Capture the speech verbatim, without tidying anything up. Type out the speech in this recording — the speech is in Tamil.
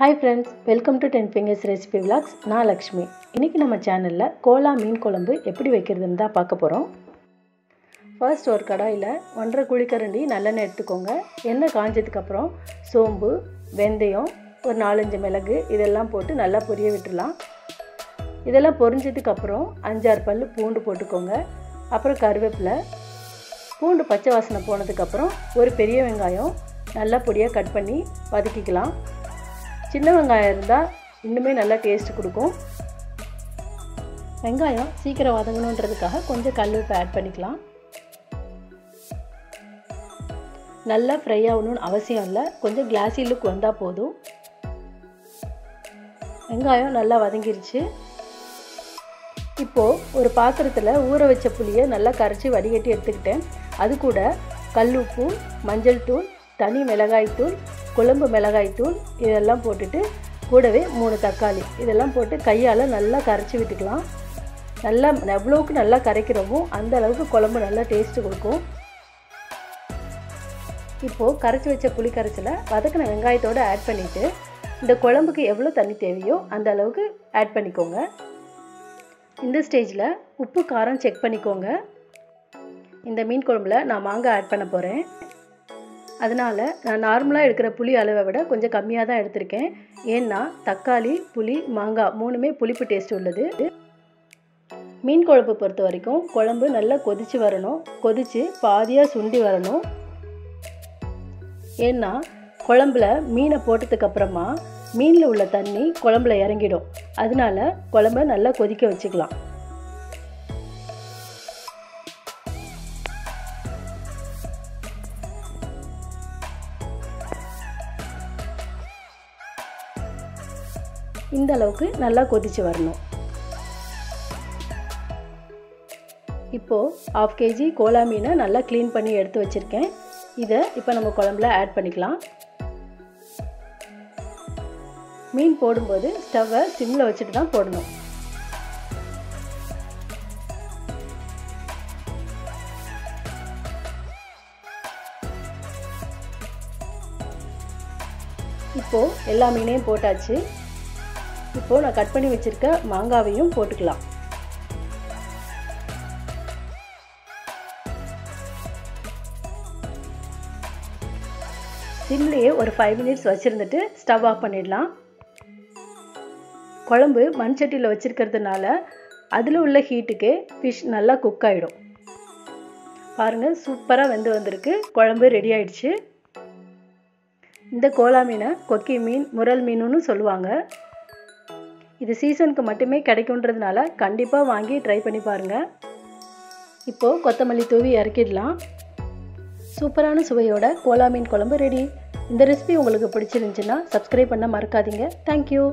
Hi friends, welcome to ten fingers recipe vlogs. Nalakshmi. இன்னைக்கு நம்ம சேனல்ல கோலா மீன் குழம்பு எப்படி வைக்கிறதுன்னு தான் பார்க்க போறோம். First ஒரு கடாயில one point five குழிக்கரண்டி நல்லெண்ணெய் எடுத்துக்கோங்க. எண்ணெய் காஞ்சதுக்கு அப்புறம் சோம்பு, வெந்தயம், ஒரு four to five மிளகு இதெல்லாம் போட்டு நல்லா பொரிய விட்டுறலாம். இதெல்லாம் பொரிஞ்சதுக்கு அப்புறம் five six பல்லு பூண்டு போட்டுக்கோங்க. அப்புறம் கறிவேப்பிலை. பூண்டு பச்சை வாசனை போனதுக்கு அப்புறம் ஒரு பெரிய வெங்காயம் நல்லா பொடியா கட் பண்ணி வதக்கிக்கலாம். சின்ன வெங்காயம் இருந்தா இன்னுமே நல்ல டேஸ்ட் கொடுக்கும். வெங்காயம் சீக்கிரம் வதங்கணும்ன்றதுக்காக கொஞ்சம் கல்லுப்பு ஆட் பண்ணிக்கலாம். நல்லா ஃப்ரை ஆகணும்னு அவசியம் இல்லை, கொஞ்சம் கிளாஸி லுக் வந்தா போதும். வெங்காயம் நல்லா வதங்கிருச்சு. இப்போ ஒரு பாத்திரத்துல ஊற வச்ச புளியை நல்லா கரைச்சி வடிகட்டி எடுத்துக்கிட்டேன். அது கூட கல்லுப்பு, மஞ்சள் தூள், தனி மிளகாய் தூள், கொழம்பு மிளகாய் தூள் இதெல்லாம் போட்டுட்டு கூடவே மூணு தக்காளி இதெல்லாம் போட்டு கையால் நல்லா கரைச்சி விட்டுக்கலாம். நல்லா எவ்வளோவுக்கு நல்லா கரைக்கிறோமோ அந்த அளவுக்கு குழம்பு நல்லா டேஸ்ட்டு கொடுக்கும். இப்போது கரைச்சி வச்ச புளி கரைச்சலை வதக்கின வெங்காயத்தோடு ஆட் பண்ணிவிட்டு இந்த குழம்புக்கு எவ்வளோ தண்ணி தேவையோ அந்த அளவுக்கு ஆட் பண்ணிக்கோங்க. இந்த ஸ்டேஜில் உப்பு காரம் செக் பண்ணிக்கோங்க. இந்த மீன் குழம்புல நான் மாங்காய் ஆட் பண்ண போகிறேன். அதனால் நான் நார்மலாக எடுக்கிற புளி அளவை விட கொஞ்சம் கம்மியாக தான் எடுத்திருக்கேன். ஏன்னா தக்காளி, புளி, மாங்காய் மூணுமே புளிப்பு டேஸ்ட் உள்ளது. மீன் குழம்பு பொறுத்த வரைக்கும் குழம்பு நல்லா கொதிச்சு வரணும், கொதித்து பாதியாக சுண்டி வரணும். ஏன்னா குழம்புல மீனை போட்டதுக்கப்புறமா மீனில் உள்ள தண்ணி குழம்புல இறங்கிடும். அதனால குழம்பை நல்லா கொதிக்க வச்சுக்கலாம். இந்த அளவுக்கு நல்லா கொதிச்சு வரணும். இப்போ ஹாஃப் கேஜி கோலா மீனை நல்லா க்ளீன் பண்ணி எடுத்து வச்சிருக்கேன். இதை இப்போ நம்ம குழம்புல ஆட் பண்ணிக்கலாம். மீன் போடும்போது ஸ்டவ்வை சிம்மில் வச்சுட்டு தான் போடணும். இப்போ எல்லா மீனையும் போட்டாச்சு. இப்போது நான் கட் பண்ணி வச்சிருக்க மாங்காவையும் போட்டுக்கலாம். சிம்லேயே ஒரு ஃபைவ் மினிட்ஸ் வச்சுருந்துட்டு ஸ்டவ் ஆஃப் பண்ணிடலாம். குழம்பு மண் சட்டியில் வச்சுருக்கிறதுனால அதில் உள்ள ஹீட்டுக்கு ஃபிஷ் நல்லா குக் ஆகிடும். பாருங்கள், சூப்பராக வெந்து வந்திருக்கு. குழம்பு ரெடி ஆயிடுச்சு. இந்த கோலா மீனை கொக்கி மீன், முரல் மீனுன்னு சொல்லுவாங்க. இது சீசனுக்கு மட்டுமே கிடைக்கும்ன்றதுனால கண்டிப்பாக வாங்கி ட்ரை பண்ணி பாருங்கள். இப்போது கொத்தமல்லி தூவி இறக்கிடலாம். சூப்பரான சுவையோட கோலா மீன் குழம்பு ரெடி. இந்த ரெசிபி உங்களுக்கு பிடிச்சிருந்துச்சுன்னா சப்ஸ்கிரைப் பண்ண மறக்காதீங்க. தேங்க்யூ.